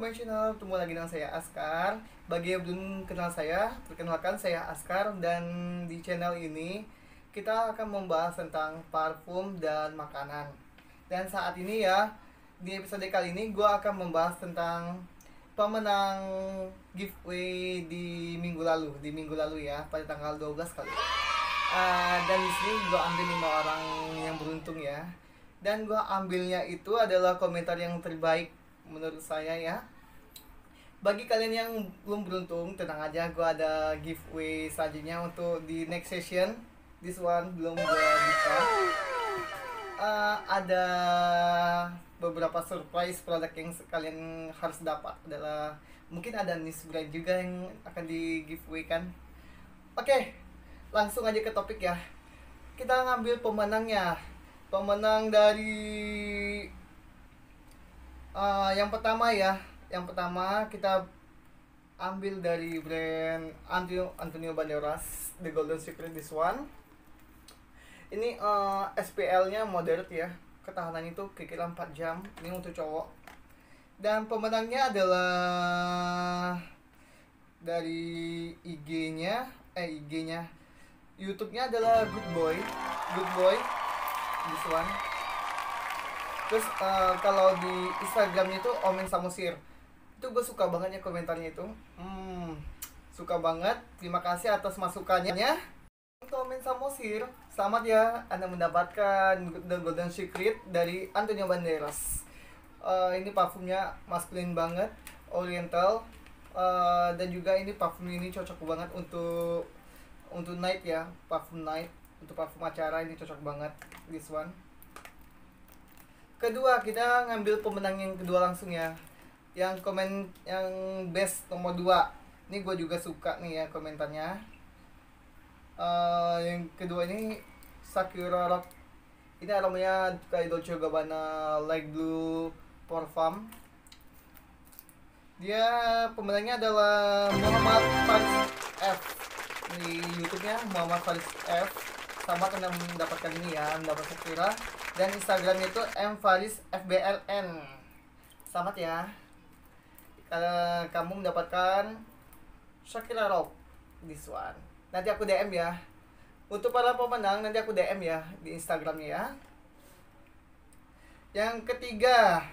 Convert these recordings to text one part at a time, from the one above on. welcome back channel, ketemu lagi dengan saya Askar. Bagi yang belum kenal saya, perkenalkan saya Askar. Dan di channel ini kita akan membahas tentang parfum dan makanan. Dan saat ini ya, di episode kali ini gue akan membahas tentang pemenang giveaway di minggu lalu ya, pada tanggal 12 kali. Dan di sini gue ambil 5 orang yang beruntung ya. Dan gue ambilnya itu adalah komentar yang terbaik menurut saya ya. Bagi kalian yang belum beruntung, tenang aja, gue ada giveaway selanjutnya untuk di next session. This one belum gue buka. Ada beberapa surprise produk yang kalian harus dapat. Adalah mungkin ada niche brand juga yang akan di giveaway kan. Oke, langsung aja ke topik ya. Kita ngambil pemenangnya. Pemenang dari yang pertama kita ambil dari brand Antonio Banderas, The Golden Secret, this one. Ini SPL-nya moderate ya, ketahanannya itu kira-kira 4 jam. Ini untuk cowok. Dan pemenangnya adalah dari IG-nya, YouTube-nya adalah Good Boy. This one. Terus kalau di Instagramnya itu Omen Samosir. Itu gue suka banget ya komentarnya itu. Suka banget. Terima kasih atas masukannya. Untuk Omen Samosir, selamat ya, Anda mendapatkan The Golden Secret dari Antonio Banderas. Ini parfumnya maskulin banget, oriental, dan juga ini parfum ini cocok banget untuk night ya, parfum night. Untuk parfum acara ini cocok banget, this one. Kedua, kita ngambil pemenang yang kedua langsung ya. Yang komen yang best nomor 2. Ini gue juga suka nih ya komentarnya. Yang kedua ini Sakura Rock. Ini aromanya kayak Dolce & Gabbana Light Blue Parfum. Dia pemenangnya adalah Muhammad Faris F. Di YouTube-nya Muhammad Faris F. Sama kena mendapatkan ini ya, mendapatkan Sakura. Dan Instagramnya itu mfaris fbln. Selamat ya, kalau kamu mendapatkan Sakura Rock, this one. Nanti aku DM ya. Untuk para pemenang nanti aku DM ya di Instagramnya ya. Yang ketiga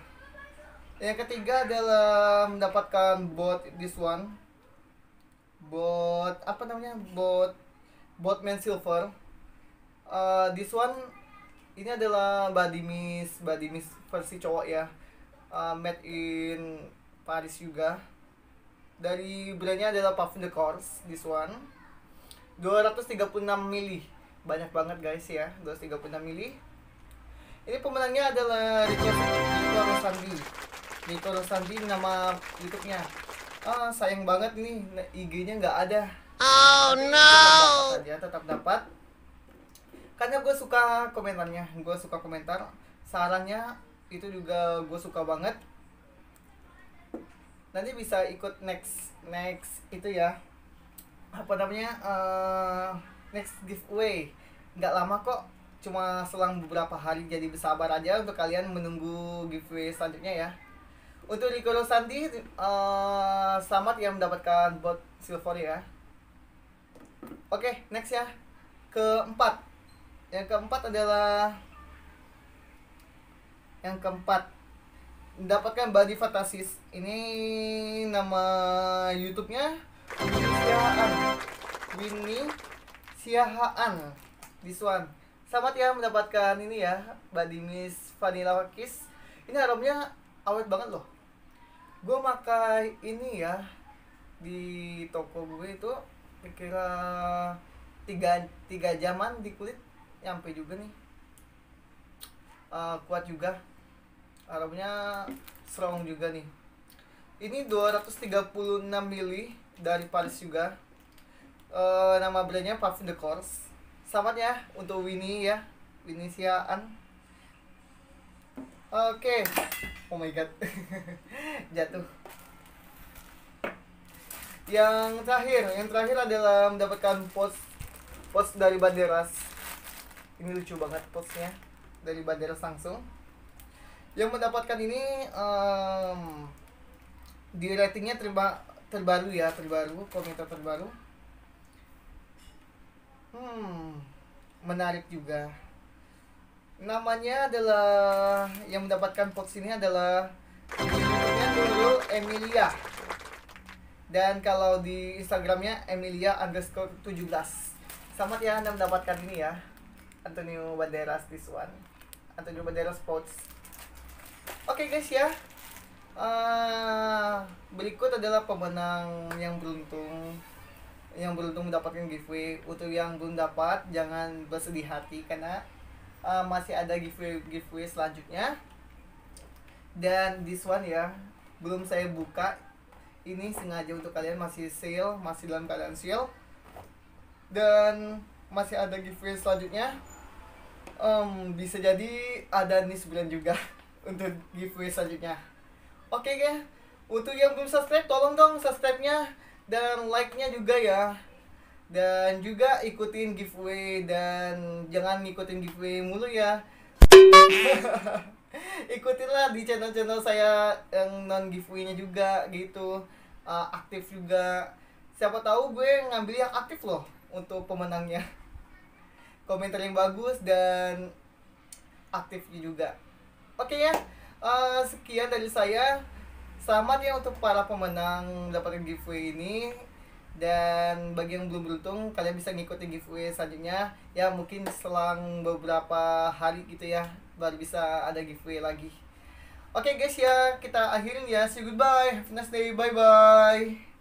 adalah mendapatkan bot, this one. Bot apa namanya? Botman Silver. This one ini adalah Badmis versi cowok ya, made in Paris juga. Dari brandnya adalah Puff the Course, this one. 236 ml, banyak banget guys ya, 236 ml. Ini pemenangnya adalah Nitro Sandi, nama YouTube-nya. Sayang banget nih IG-nya nggak ada. Oh no. Tetap dapat. Karena gue suka komentarnya, gue suka komentar sarannya itu juga, gue suka banget. Nanti bisa ikut next itu ya, apa namanya, next giveaway. Nggak lama kok, cuma selang beberapa hari, jadi bersabar aja untuk kalian menunggu giveaway selanjutnya ya. Untuk Nitro Sandi, selamat yang mendapatkan bot Silforia ya. Oke, next ya, Yang keempat mendapatkan body fantasies. Ini nama YouTube-nya Winnie sihaan, this one. Selamat ya mendapatkan ini ya, Badmis Vanilla Kiss. Ini aromanya awet banget loh. Gue pakai ini ya di toko gue itu kira-kira 3 jaman di kulit, nyampe juga nih. Kuat juga, aromanya strong juga nih. Ini 236 ml, dari Paris juga. Nama brandnya Puff the Curse. Selamat ya untuk Winnie ya, Winnie Sihaan. Oke. Oh my god. Jatuh. Yang terakhir adalah mendapatkan post dari Banderas. Ini lucu banget postnya dari Banderas langsung. Yang mendapatkan ini di ratingnya terbaru ya, komentar terbaru. Menarik juga. Namanya adalah, yang mendapatkan votes ini adalah dulu Emilia. Dan kalau di Instagramnya Emilia_17. Selamat ya Anda mendapatkan ini ya, Antonio Banderas this one, Antonio Banderas votes. Oke guys ya, berikut adalah pemenang yang beruntung. Yang beruntung mendapatkan giveaway. Untuk yang belum dapat, jangan bersedih hati karena masih ada giveaway selanjutnya. Dan this one ya, belum saya buka. Ini sengaja untuk kalian, masih sale, masih dalam keadaan sale. Dan masih ada giveaway selanjutnya. Bisa jadi ada nih sebulan juga untuk giveaway selanjutnya. Oke guys, untuk yang belum subscribe, tolong dong subscribe-nya dan like-nya juga ya. Dan juga ikutin giveaway, dan jangan ngikutin giveaway mulu ya. Ikutinlah di channel-channel saya yang non giveaway-nya juga gitu. Aktif juga. Siapa tahu gue ngambil yang aktif loh untuk pemenangnya. Komentar yang bagus dan aktifnya juga. Oke ya. Sekian dari saya. Selamat ya untuk para pemenang mendapatkan giveaway ini. Dan bagi yang belum beruntung, kalian bisa ngikutin giveaway selanjutnya ya, mungkin selang beberapa hari gitu ya, baru bisa ada giveaway lagi. Oke guys ya, kita akhirin ya. See you, goodbye, have a nice day, bye bye.